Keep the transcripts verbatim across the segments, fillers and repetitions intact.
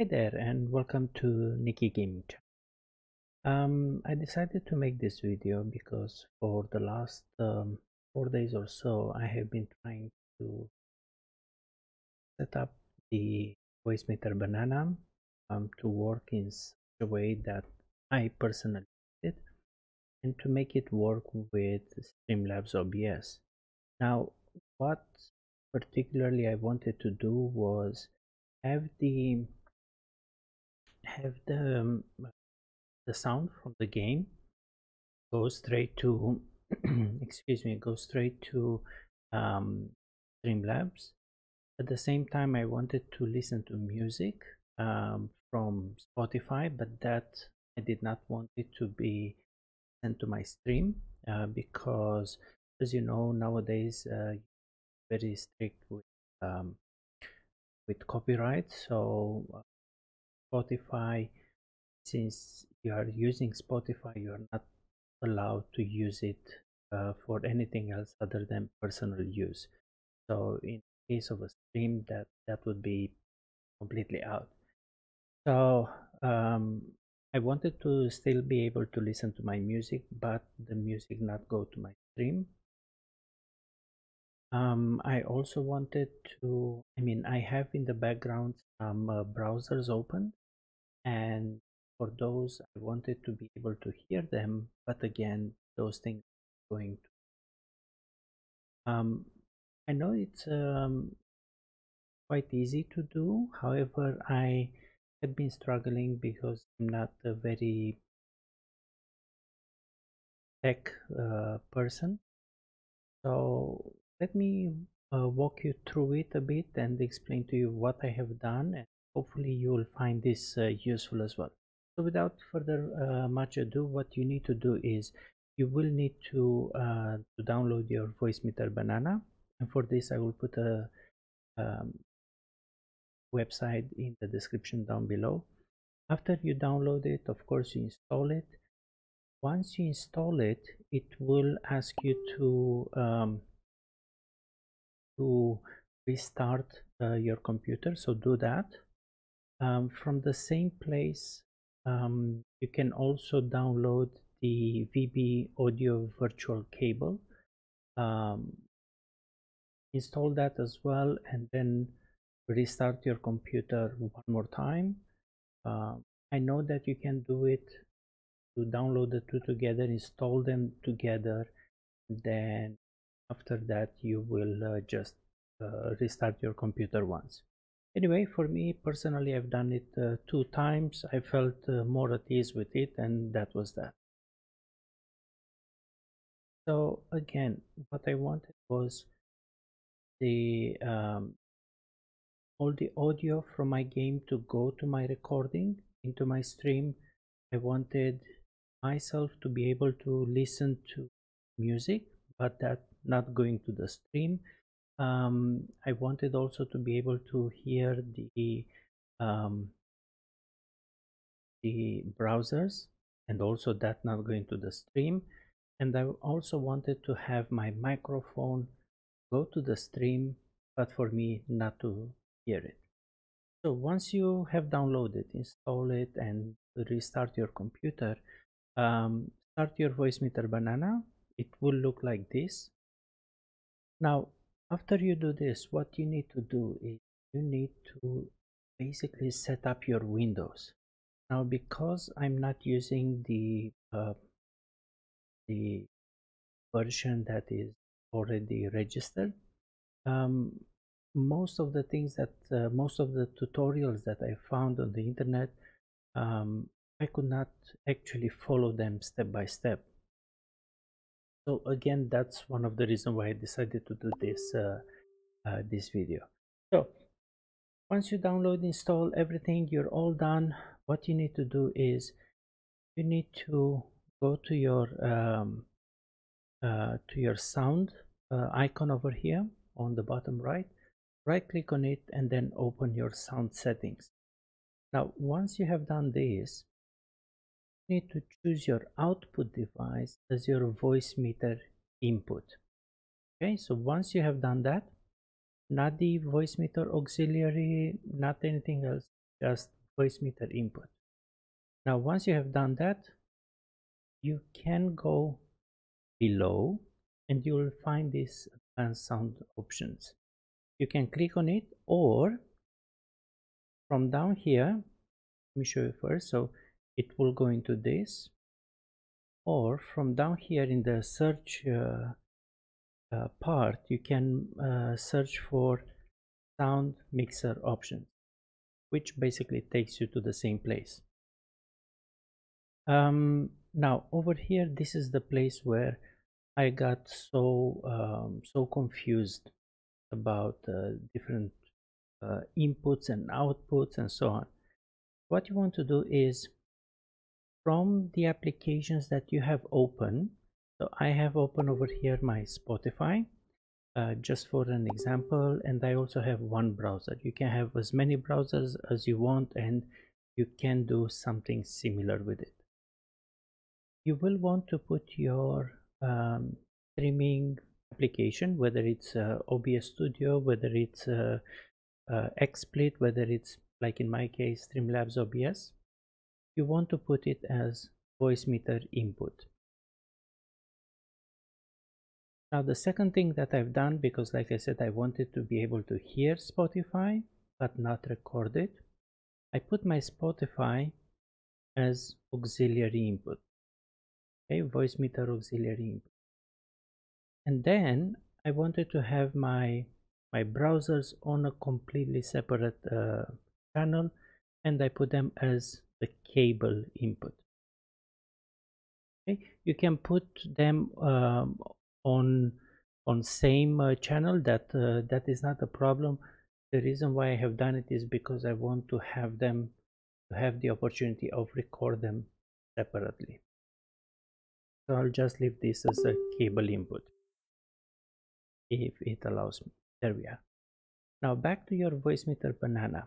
Hey there and welcome to NickyGaming channel. Um, I decided to make this video because for the last um, four days or so I have been trying to set up the Voicemeeter Banana um, to work in such a way that I personally did and to make it work with Streamlabs O B S. Now what particularly I wanted to do was have the have the um, the sound from the game go straight to excuse me go straight to um, Streamlabs. At the same time, I wanted to listen to music um, from Spotify, but that I did not want it to be sent to my stream uh, because, as you know, nowadays uh, you're very strict with um, with copyright. So uh, Spotify, since you are using Spotify, you are not allowed to use it uh, for anything else other than personal use. So in case of a stream, that that would be completely out. So um, I wanted to still be able to listen to my music, but the music not go to my stream. Um, I also wanted to, I mean, I have in the background some uh, browsers open, and for those I wanted to be able to hear them, but again, those things are going to. Um, I know it's um, quite easy to do, however, I have been struggling because I'm not a very tech uh, person. So let me uh, walk you through it a bit and explain to you what I have done, and hopefully you will find this uh, useful as well. So without further uh, much ado, what you need to do is you will need to, uh, to download your Voicemeeter Banana, and for this I will put a um, website in the description down below. After you download it, of course you install it. Once you install it, it will ask you to um, to restart uh, your computer, so do that. Um, from the same place um, you can also download the V B Audio Virtual Cable, um, install that as well, and then restart your computer one more time. uh, I know that you can do it to download the two together, install them together, then after that you will uh, just uh, restart your computer once. Anyway, for me personally, I've done it uh, two times. I felt uh, more at ease with it, and that was that. So again, what I wanted was the um, all the audio from my game to go to my recording into my stream. I wanted myself to be able to listen to music, but that not going to the stream. um, I wanted also to be able to hear the um, the browsers, and also that not going to the stream. And I also wanted to have my microphone go to the stream, but for me not to hear it. So once you have downloaded, install it, and restart your computer, um, start your Voicemeeter Banana. It will look like this. Now after you do this, what you need to do is you need to basically set up your windows. Now because I'm not using the uh, the version that is already registered, um, most of the things that uh, most of the tutorials that I found on the internet, um, I could not actually follow them step by step. So again, that's one of the reasons why I decided to do this uh, uh, this video. So once you download, install everything, you're all done. What you need to do is you need to go to your um, uh, to your sound uh, icon over here on the bottom right. Right click on it and then open your sound settings. Now once you have done this, need to choose your output device as your Voicemeeter input. Okay, so once you have done that, not the Voicemeeter auxiliary, not anything else, just Voicemeeter input. Now once you have done that, you can go below and you will find these advanced sound options. You can click on it, or from down here, let me show you first. So it will go into this, or from down here in the search uh, uh, part, you can uh, search for sound mixer options, which basically takes you to the same place. Um, now over here, this is the place where I got so um, so confused about uh, different uh, inputs and outputs and so on. What you want to do is, from the applications that you have open, so I have open over here my Spotify, uh, just for an example, and I also have one browser. You can have as many browsers as you want, and you can do something similar with it. You will want to put your um, streaming application, whether it's uh, O B S Studio, whether it's uh, uh, XSplit, whether it's, like in my case, Streamlabs O B S. You want to put it as Voicemeeter input. Now the second thing that I've done, because like I said, I wanted to be able to hear Spotify but not record it, I put my Spotify as auxiliary input. Okay, Voicemeeter auxiliary input. And then I wanted to have my my browsers on a completely separate uh, channel, and I put them as the cable input. Okay, you can put them um, on on same uh, channel. That uh, that is not a problem. The reason why I have done it is because I want to have them to have the opportunity of record them separately. So I'll just leave this as a cable input if it allows me. There we are. Now back to your Voicemeeter Banana.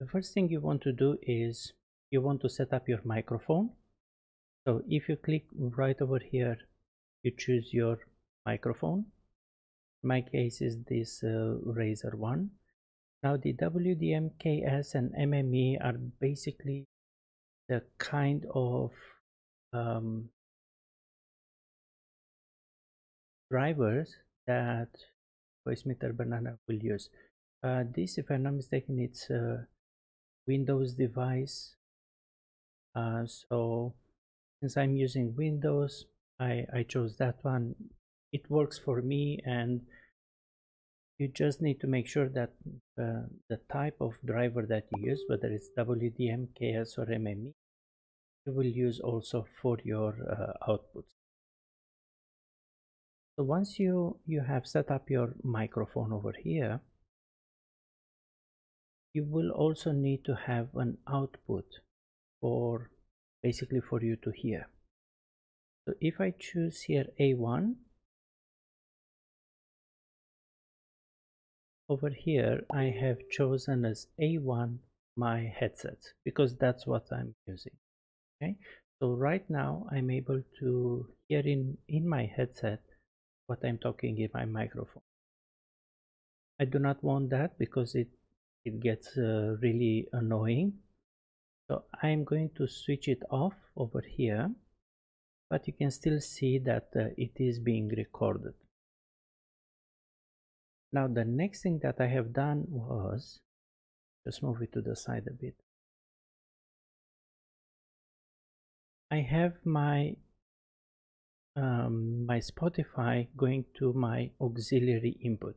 The first thing you want to do is you want to set up your microphone. So if you click right over here, you choose your microphone. In my case is this uh, Razer one. Now the W D M, K S and M M E are basically the kind of um, drivers that Voicemeeter Banana will use. Uh, this, if I'm not mistaken, it's a Windows device. Uh, so since I'm using Windows, I, I chose that one. It works for me, and you just need to make sure that uh, the type of driver that you use, whether it's W D M, K S or M M E, you will use also for your uh, outputs. So once you, you have set up your microphone over here, you will also need to have an output for basically for you to hear. So if I choose here A one, over here I have chosen as A one my headset, because that's what I'm using. Okay, so right now I'm able to hear in, in my headset what I'm talking in my microphone. I do not want that because it it gets uh, really annoying, so I'm going to switch it off over here, but you can still see that uh, it is being recorded. Now the next thing that I have done was just move it to the side a bit. I have my Um, my Spotify going to my auxiliary input,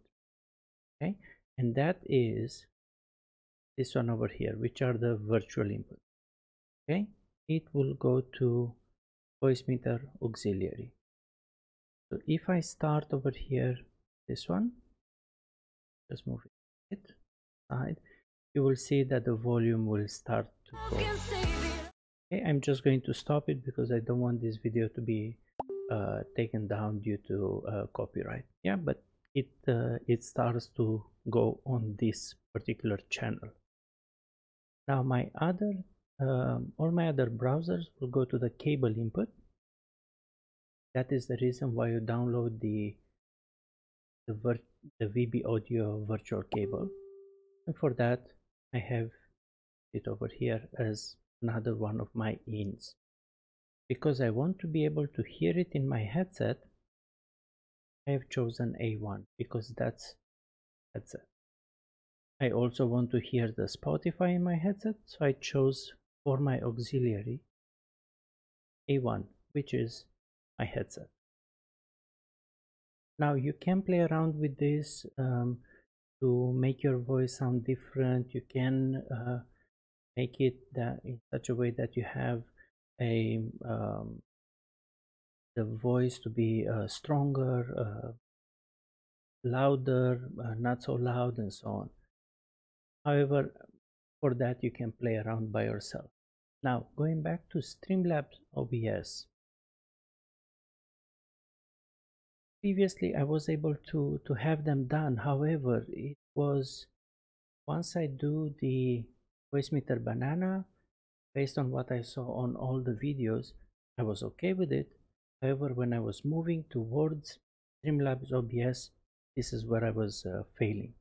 okay, and that is this one over here, which are the virtual input. Okay, it will go to Voicemeeter auxiliary. So if I start over here, this one, just move it side, you will see that the volume will start to go. Okay, I'm just going to stop it because I don't want this video to be Uh, taken down due to uh, copyright. Yeah, but it uh, it starts to go on this particular channel. Now my other um, all my other browsers will go to the cable input. That is the reason why you download the the, vir the V B Audio Virtual Cable, and for that I have it over here as another one of my ins. Because I want to be able to hear it in my headset, I have chosen A one because that's headset. I also want to hear the Spotify in my headset, so I chose for my auxiliary A one, which is my headset. Now you can play around with this um, to make your voice sound different. You can uh, make it that in such a way that you have a um, the voice to be uh, stronger, uh, louder, uh, not so loud, and so on. However, for that you can play around by yourself. Now going back to Streamlabs O B S. Previously I was able to to have them done. However, it was once I do the Voicemeeter Banana, based on what I saw on all the videos, I was okay with it. However, when I was moving towards Streamlabs O B S, this is where I was uh, failing.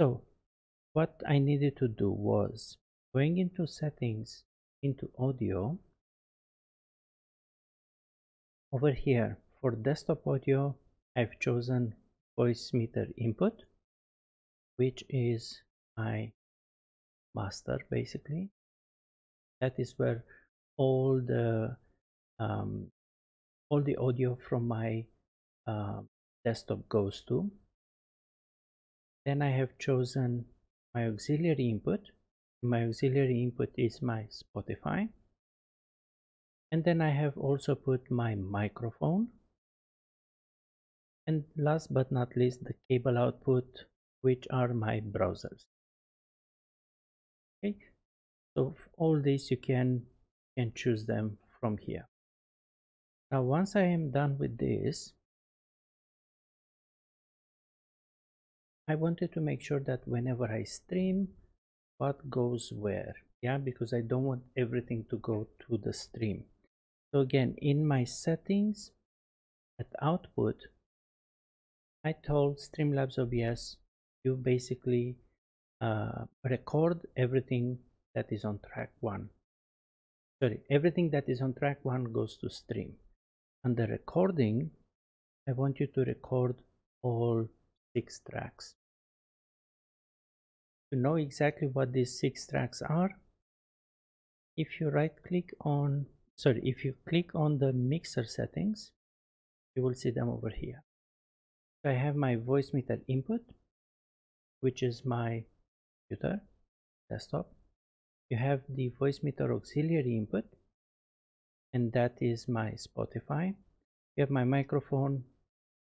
So what I needed to do was going into settings, into audio. Over here for desktop audio, I've chosen Voicemeeter input, which is my master basically. That is where all the um, all the audio from my uh, desktop goes to. Then I have chosen my auxiliary input. My auxiliary input is my Spotify, and then I have also put my microphone, and last but not least the cable output, which are my browsers. Okay, so all these you can can choose them from here. Now once I am done with this, I wanted to make sure that whenever I stream, what goes where, yeah, because I don't want everything to go to the stream. So again, in my settings at output, I told Streamlabs O B S, you basically uh, record everything that is on track one. Sorry, everything that is on track one goes to stream. Under recording, I want you to record all six tracks. To know exactly what these six tracks are, if you right click on, sorry, if you click on the mixer settings, you will see them over here. So I have my Voicemeeter input, which is my computer, desktop. You have the Voicemeeter auxiliary input, and that is my Spotify. You have my microphone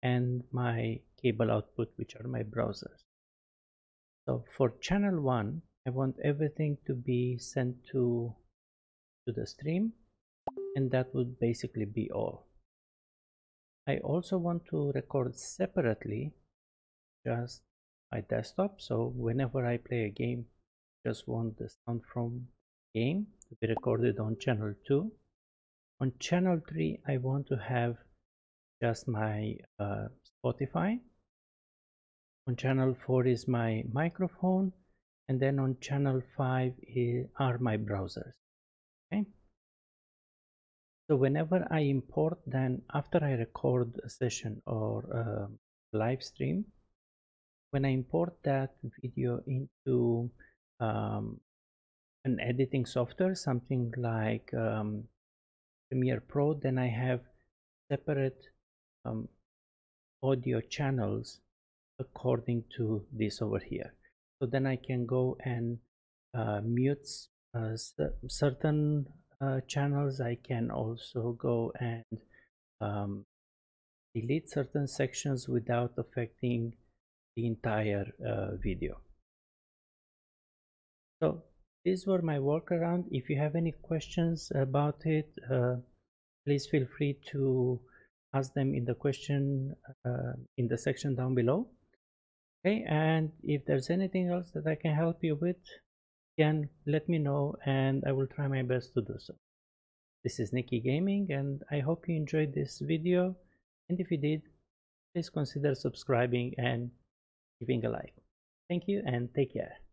and my cable output, which are my browsers. So for channel one, I want everything to be sent to, to the stream, and that would basically be all. I also want to record separately just my desktop, so whenever I play a game, I just want the sound from the game to be recorded on channel two. On channel three, I want to have just my uh, Spotify. On channel four is my microphone, and then on channel five is, are my browsers. Okay, so whenever I import, then after I record a session or a live stream, when I import that video into um, an editing software, something like um, Premiere Pro, then I have separate um, audio channels according to this over here. So then I can go and uh, mute uh, certain uh, channels. I can also go and um, delete certain sections without affecting the entire uh, video. So these were my workaround. If you have any questions about it, uh, please feel free to ask them in the question uh, in the section down below. Okay, and if there's anything else that I can help you with, again, let me know and I will try my best to do so. This is NickyGaming, and I hope you enjoyed this video, and if you did, please consider subscribing and giving a like. Thank you and take care.